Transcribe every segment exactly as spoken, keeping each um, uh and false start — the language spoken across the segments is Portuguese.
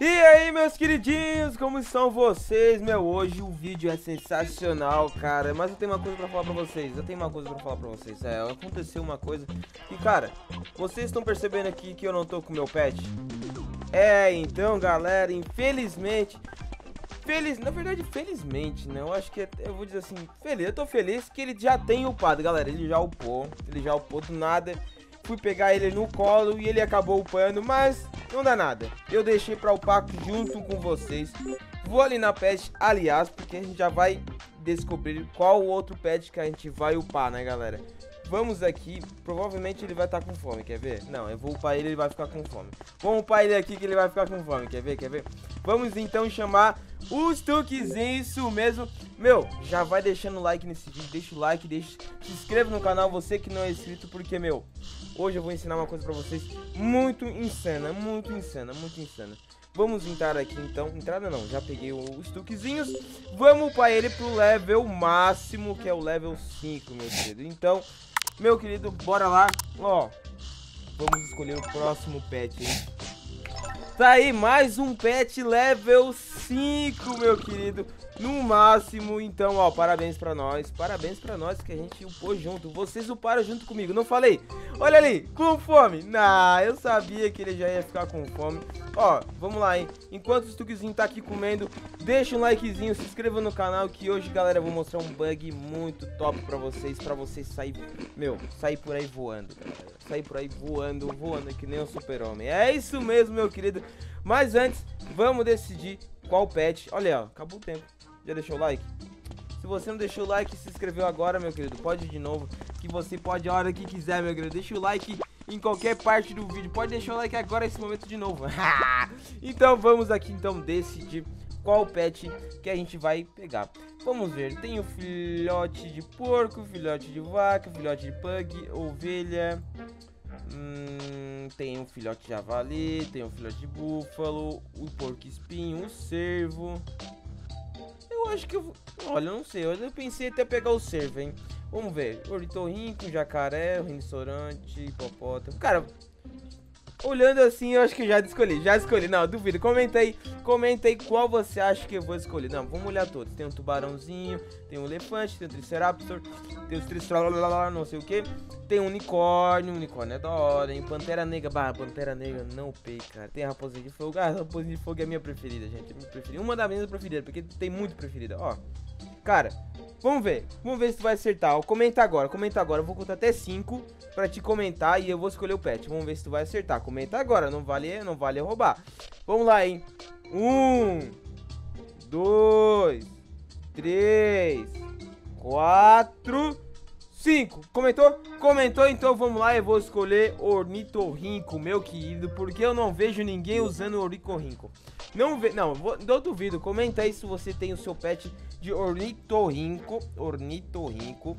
E aí, meus queridinhos, como estão vocês? Meu, hoje o vídeo é sensacional, cara. Mas eu tenho uma coisa pra falar pra vocês. Eu tenho uma coisa pra falar pra vocês. É, aconteceu uma coisa. E, cara, vocês estão percebendo aqui que eu não tô com meu pet? É, então, galera, infelizmente... Feliz, na verdade, felizmente, né? Eu acho que, eu vou dizer assim, feliz. Eu tô feliz que ele já tem upado, galera. Ele já upou. Ele já upou do nada. Fui pegar ele no colo e ele acabou upando, mas... não dá nada, eu deixei pra upar junto com vocês. Vou ali na pet, aliás, porque a gente já vai descobrir qual outro pet que a gente vai upar, né, galera? Vamos aqui, provavelmente ele vai estar tá com fome, quer ver? Não, eu vou upar ele, ele vai ficar com fome. Vamos upar ele aqui que ele vai ficar com fome, quer ver, quer ver? Vamos então chamar o Stuckzinho, isso mesmo. Meu, já vai deixando o like nesse vídeo, deixa o like, deixa, se inscreva no canal, você que não é inscrito, porque, meu... hoje eu vou ensinar uma coisa pra vocês muito insana, muito insana, muito insana. Vamos entrar aqui então, entrada não, já peguei os Stuckzinhos. Vamos para ele pro level máximo, que é o level cinco, meu querido. Então, meu querido, bora lá. Ó, vamos escolher o próximo pet, hein? Tá aí, mais um pet level cinco, meu querido. No máximo, então, ó, parabéns pra nós. Parabéns pra nós que a gente upou junto. Vocês uparam junto comigo, não falei? Olha ali, com fome. Nah, eu sabia que ele já ia ficar com fome. Ó, vamos lá, hein. Enquanto o Stuquezinho tá aqui comendo, deixa um likezinho, se inscreva no canal, que hoje, galera, eu vou mostrar um bug muito top pra vocês. Pra vocês sair, meu, sair por aí voando, galera. Sair por aí voando, voando, que nem um super-homem. É isso mesmo, meu querido. Mas antes, vamos decidir qual pet. Olha, ó, acabou o tempo. Já deixou o like? Se você não deixou o like e se inscreveu agora, meu querido, pode ir de novo, que você pode a hora que quiser, meu querido. Deixa o like em qualquer parte do vídeo. Pode deixar o like agora, nesse momento, de novo. Então, vamos aqui, então, decidir qual pet que a gente vai pegar. Vamos ver. Tem o filhote de porco, filhote de vaca, filhote de pug, ovelha... Hum, tem um filhote de javali, tem um filhote de búfalo, o porco espinho, o cervo... Eu acho que eu vou... Olha, eu não sei. Eu pensei até pegar o cervo, hein? Vamos ver. Ornitorrinco, jacaré, rinoceronte, hipopótamo. Cara, olhando assim, eu acho que eu já escolhi. Já escolhi. Não, duvido. Comenta aí. Comenta aí qual você acha que eu vou escolher. Não, vamos olhar todos. Tem um tubarãozinho, tem um elefante, tem um triceraptor, tem os triceraptor, não sei o que. Tem um unicórnio. Unicórnio é da hora, hein? Pantera negra. Bah, pantera negra não pei, cara. Tem a raposinha de fogo. Ah, a raposinha de fogo é a minha preferida, gente. É minha preferida. Uma das minhas preferidas, porque tem muito preferida. Ó, cara, vamos ver. Vamos ver se tu vai acertar. Ó, comenta agora, comenta agora. Eu vou contar até cinco pra te comentar e eu vou escolher o pet. Vamos ver se tu vai acertar. Comenta agora. Não vale, não vale roubar. Vamos lá, hein? Um, dois, três, quatro, cinco. Comentou? Comentou, então vamos lá. Eu vou escolher ornitorrinco, meu querido, porque eu não vejo ninguém usando ornitorrinco. Não, ve não, vou, não duvido. Comenta aí se você tem o seu pet de ornitorrinco, ornitorrinco,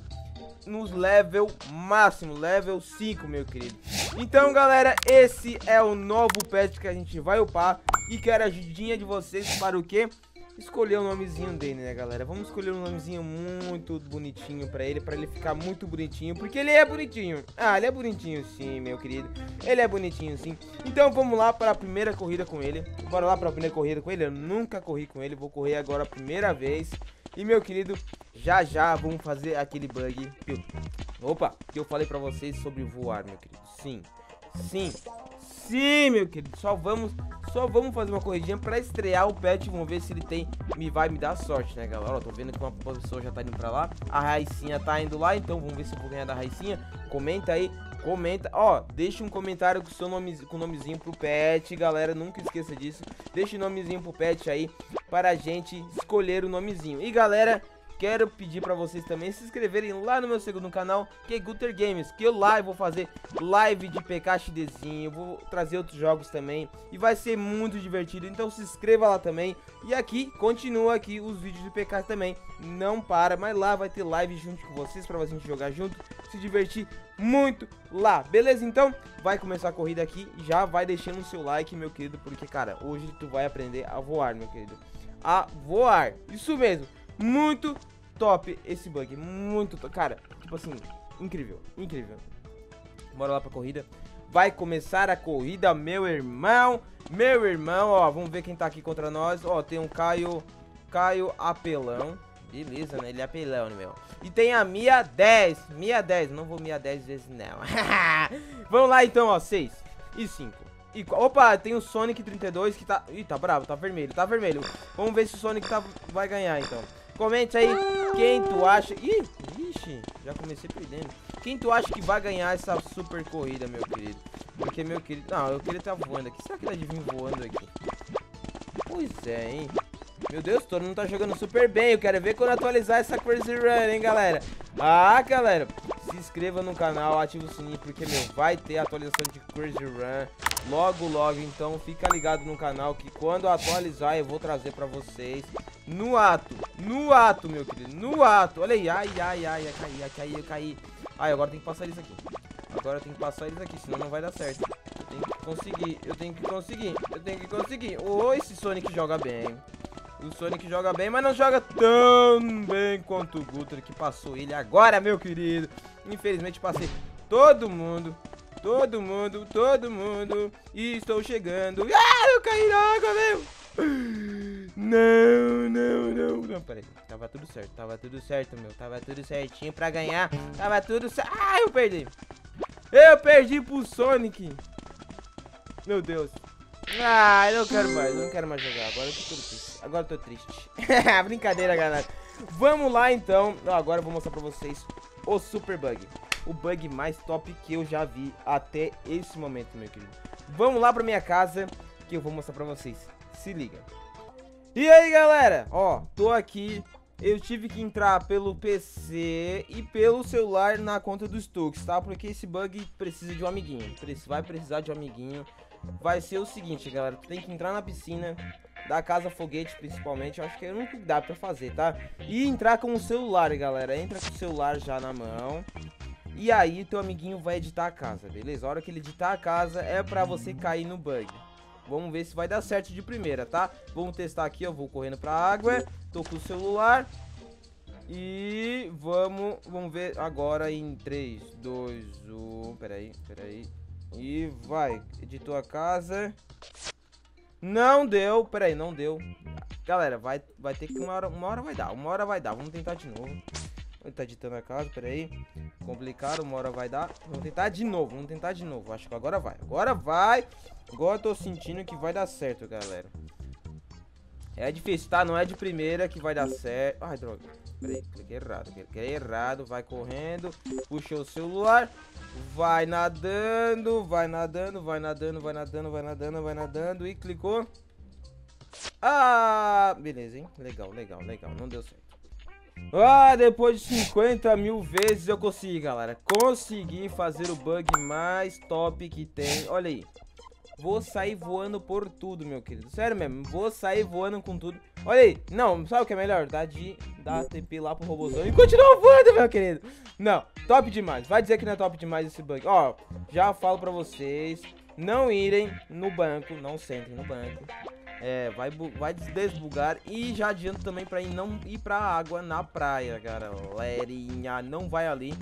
nos level máximo, level cinco, meu querido. Então, galera, esse é o novo pet que a gente vai upar. E quero a ajudinha de vocês para o quê? Escolher o nomezinho dele, né, galera? Vamos escolher um nomezinho muito bonitinho pra ele, pra ele ficar muito bonitinho, porque ele é bonitinho. Ah, ele é bonitinho sim, meu querido. Ele é bonitinho sim. Então vamos lá para a primeira corrida com ele. Bora lá para a primeira corrida com ele. Eu nunca corri com ele, vou correr agora a primeira vez. E, meu querido, já já vamos fazer aquele bug. Opa, que eu falei pra vocês sobre voar, meu querido. Sim, sim, sim, meu querido. Só vamos... Só vamos fazer uma corridinha pra estrear o pet. Vamos ver se ele tem, me vai me dar sorte, né, galera? Ó, tô vendo que uma pessoa já tá indo pra lá. A Raicinha tá indo lá, então vamos ver se eu vou ganhar da Raicinha. Comenta aí, comenta. Ó, deixa um comentário com o seu nome, com o nomezinho pro pet, galera. Nunca esqueça disso. Deixa o nomezinho pro pet aí para a gente escolher o nomezinho. E, galera, quero pedir pra vocês também se inscreverem lá no meu segundo canal, que é Guter Games, que eu lá eu vou fazer live de P K X Dzinho, vou trazer outros jogos também, e vai ser muito divertido, então se inscreva lá também. E aqui, continua aqui os vídeos do P K também, não para, mas lá vai ter live junto com vocês, pra gente jogar junto, se divertir muito lá, beleza? Então, vai começar a corrida aqui, e já vai deixando o seu like, meu querido, porque, cara, hoje tu vai aprender a voar, meu querido, a voar, isso mesmo. Muito top esse bug, muito top, cara, tipo assim, incrível, incrível. Bora lá pra corrida, vai começar a corrida, meu irmão. Meu irmão, ó, vamos ver quem tá aqui contra nós. Ó, tem um Caio, Caio apelão. Beleza, né? Ele é apelão, meu. E tem a Mia dez. Mia dez. Não vou Mia dez vezes, não. Vamos lá, então, ó. seis e cinco. E, opa, tem o Sonic trinta e dois que tá... Ih, tá bravo. Tá vermelho. Tá vermelho. Vamos ver se o Sonic tá... vai ganhar, então. Comente aí quem tu acha... Ih, ixi, já comecei perdendo. Quem tu acha que vai ganhar essa super corrida, meu querido? Porque, meu querido... Não, eu queria estar voando aqui. Será que ele adivinha voando aqui? Pois é, hein? Meu Deus, todo mundo tá jogando super bem. Eu quero ver quando atualizar essa Crazy Run, hein, galera? Ah, galera, se inscreva no canal, ativa o sininho, porque, meu, vai ter atualização de Crazy Run logo, logo. Então, fica ligado no canal que quando atualizar eu vou trazer pra vocês no ato. No ato, meu querido, no ato. Olha aí, ai, ai, ai, eu caí, eu caí, eu caí. Ai, agora tem que passar isso aqui. Agora tem que passar isso aqui, senão não vai dar certo. Eu tenho que conseguir, eu tenho que conseguir, eu tenho que conseguir. Ô, oh, esse Sonic joga bem. O Sonic joga bem, mas não joga tão bem quanto o Guter, que passou ele agora, meu querido. Infelizmente, passei todo mundo, todo mundo, todo mundo. E estou chegando. Ah, eu caí na água, meu. Não, não, não. Não, peraí. Tava tudo certo, tava tudo certo, meu. Tava tudo certinho pra ganhar. Tava tudo certo. Ah, eu perdi. Eu perdi pro Sonic. Meu Deus. Ah, eu não quero mais, não quero mais jogar. Agora eu tô triste. Agora eu tô triste. Brincadeira, galera. Vamos lá, então. Agora eu vou mostrar pra vocês o Super Bug. O bug mais top que eu já vi até esse momento, meu querido. Vamos lá pra minha casa, que eu vou mostrar pra vocês. Se liga. E aí, galera? Ó, tô aqui. Eu tive que entrar pelo P C e pelo celular na conta do Stux, tá? Porque esse bug precisa de um amiguinho. Vai precisar de um amiguinho. Vai ser o seguinte, galera, tu tem que entrar na piscina da casa foguete, principalmente. Eu acho que é o único que dá pra fazer, tá? E entrar com o celular, galera. Entra com o celular já na mão. E aí teu amiguinho vai editar a casa, beleza? A hora que ele editar a casa é pra você cair no bug. Vamos ver se vai dar certo de primeira, tá? Vamos testar aqui, eu vou correndo pra água. Tô com o celular. E vamos, vamos ver agora em três, dois, um. Peraí, peraí. E vai, editou a casa. Não deu, peraí, não deu. Galera, vai, vai ter que uma hora, uma hora vai dar, uma hora vai dar. Vamos tentar de novo. Ele tá editando a casa, peraí. Complicado, uma hora vai dar. Vamos tentar de novo, vamos tentar de novo. Acho que agora vai, agora vai. Agora eu tô sentindo que vai dar certo, galera. É difícil, tá? Não é de primeira que vai dar certo. Ai, droga. Peraí, cliquei errado, cliquei errado. Vai correndo, puxou o celular. Vai nadando, vai nadando, vai nadando, vai nadando, vai nadando, vai nadando. E clicou. Ah, beleza, hein? Legal, legal, legal. Não deu certo. Ah, depois de cinquenta mil vezes eu consegui, galera. Consegui fazer o bug mais top que tem. Olha aí. Vou sair voando por tudo, meu querido. Sério mesmo, vou sair voando com tudo. Olha aí, não, sabe o que é melhor? Dá de dar T P lá pro robôzão e continuar voando, meu querido. Não, top demais, vai dizer que não é top demais esse bug. Ó, já falo pra vocês, não irem no banco, não sentem no banco. É, vai, vai desbugar. E já adianto também pra ir, não ir pra água na praia, galerinha. Não vai ali,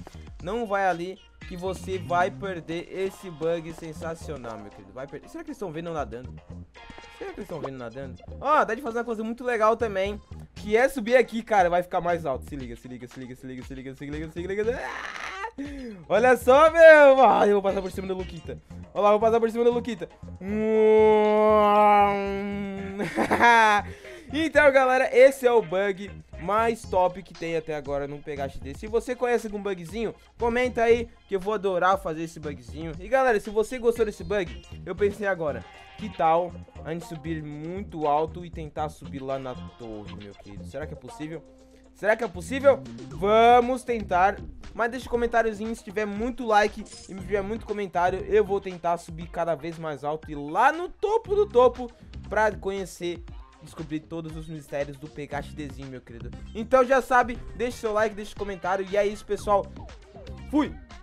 não vai ali, que você vai perder esse bug sensacional, meu querido. Vai perder. Será que eles estão vendo nadando? Será que eles estão vendo nadando? Ó, oh, dá de fazer uma coisa muito legal também, que é subir aqui, cara. Vai ficar mais alto. Se liga, se liga, se liga, se liga, se liga, se liga, se liga, se liga. Ah! Olha só, meu. Ah, eu vou passar por cima da Luquita. Olha lá, eu vou passar por cima da Luquita. Então, galera, esse é o bug mais top que tem até agora no P K X D. Se você conhece algum bugzinho, comenta aí, que eu vou adorar fazer esse bugzinho. E, galera, se você gostou desse bug, eu pensei agora, que tal a gente subir muito alto e tentar subir lá na torre, meu querido? Será que é possível? Será que é possível? Vamos tentar. Mas deixa um comentáriozinho, se tiver muito like e me tiver muito comentário, eu vou tentar subir cada vez mais alto e lá no topo do topo pra conhecer... descobrir todos os mistérios do P K XDzinho, meu querido. Então já sabe, deixa seu like, deixa seu comentário. E é isso, pessoal. Fui!